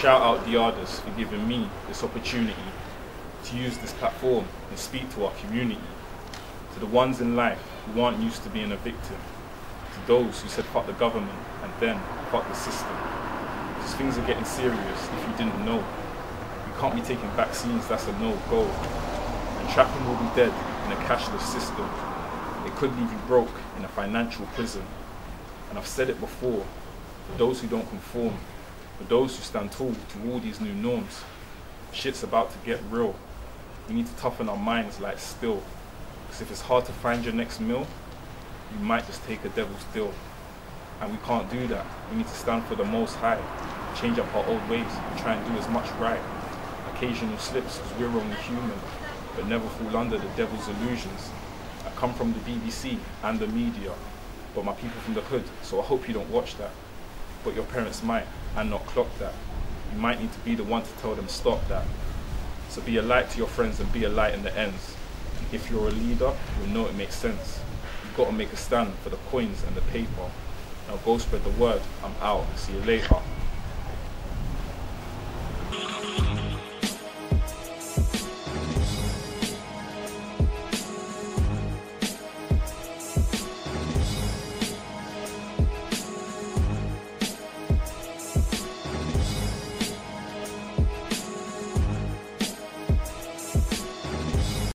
shout out Dardest for giving me this opportunity to use this platform and speak to our community, to the ones in life who aren't used to being a victim, to those who said fuck the government and then fuck the system. Because things are getting serious if you didn't know. We can't be taking vaccines, that's a no-go. And trapping will be dead in a cashless system. It could leave you broke in a financial prison. And I've said it before, for those who don't conform, for those who stand tall to all these new norms, shit's about to get real. We need to toughen our minds like steel. Because if it's hard to find your next meal, you might just take a devil's deal. And we can't do that. We need to stand for the Most High, change up our old ways, and try and do as much right. Occasional slips, because we're only human, but never fall under the devil's illusions. I come from the BBC and the media, but my people from the hood, so I hope you don't watch that. But your parents might, and not clock that. You might need to be the one to tell them stop that. So be a light to your friends and be a light in the ends. And if you're a leader, you'll know it makes sense. You've got to make a stand for the coins and the paper. Now go spread the word. I'm out. See you later.